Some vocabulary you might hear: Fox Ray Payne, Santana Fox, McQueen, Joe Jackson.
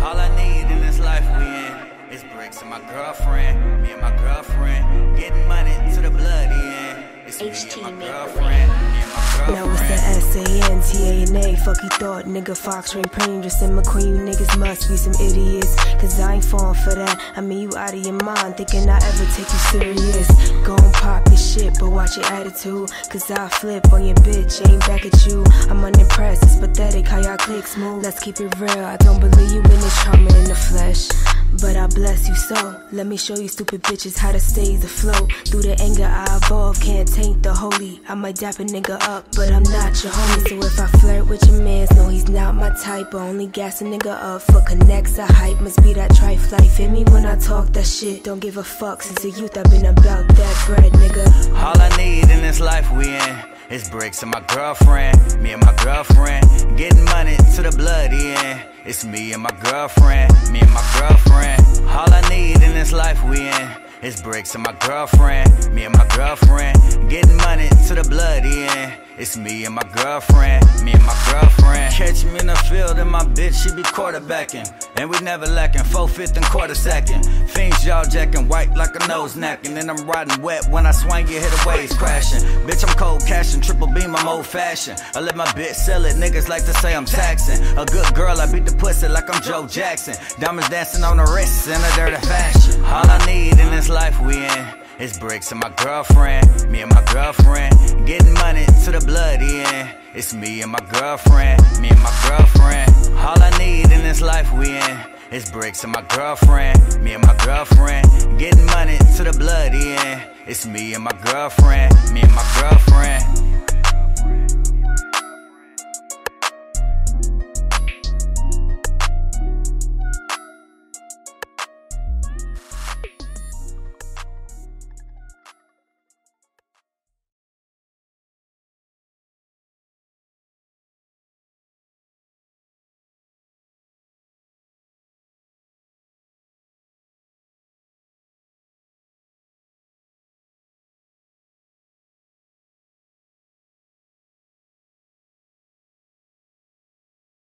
All I need in this life we in is bricks and my girlfriend. Me and my girlfriend getting money to the bloody end. It's me and my girlfriend. Now it's that S-A-N-T-A-N-A. Fuck you thought, nigga, Fox Ray Payne. Just in McQueen, you niggas must be some idiots. Cause I ain't falling for that. I mean, you out of your mind, thinking I ever take you serious. Gon' pop your shit, but watch your attitude. Cause I flip on your bitch, ain't back at you. I'm unimpressed, it's pathetic how y'all clicks move. Let's keep it real, I don't believe you in this trauma in the flesh. But I bless you so, let me show you stupid bitches how to stay afloat. Through the anger I evolve, can't taint the holy. I might dap a nigga up, but I'm not your homie. So if I flirt with your mans, no he's not my type. I only gas a nigga up for connects, I hype. Must be that trife life in me when I talk that shit. Don't give a fuck, since the youth I've been about that bread, nigga. All I need in this life we in is bricks and my girlfriend. Me and my girlfriend getting money to the bloody end. It's me and my girlfriend, me and my girlfriend. All I need in this life we in is bricks and my girlfriend. Me and my girlfriend getting money to the bloody end. It's me and my girlfriend, me and my girlfriend. Catch me in the field and my bitch, she be quarterbacking. And we never lacking, 4/5 and quarter sacking. Fiends jaw jacking, white like a nose napkin. And I'm riding wet when I swing, you hear the waves crashing. Bitch, I'm cold cashing, triple beam, I'm old fashioned. I let my bitch sell it, niggas like to say I'm taxing. A good girl, I beat the pussy like I'm Joe Jackson. Diamonds dancing on the wrists in a dirty fashion. All I need in this life we in it's bricks and my girlfriend, me and my girlfriend, getting money to the bloody end. It's me and my girlfriend, me and my girlfriend. All I need in this life we in is bricks and my girlfriend, me and my girlfriend, getting money to the bloody end. It's me and my girlfriend, me and my girlfriend.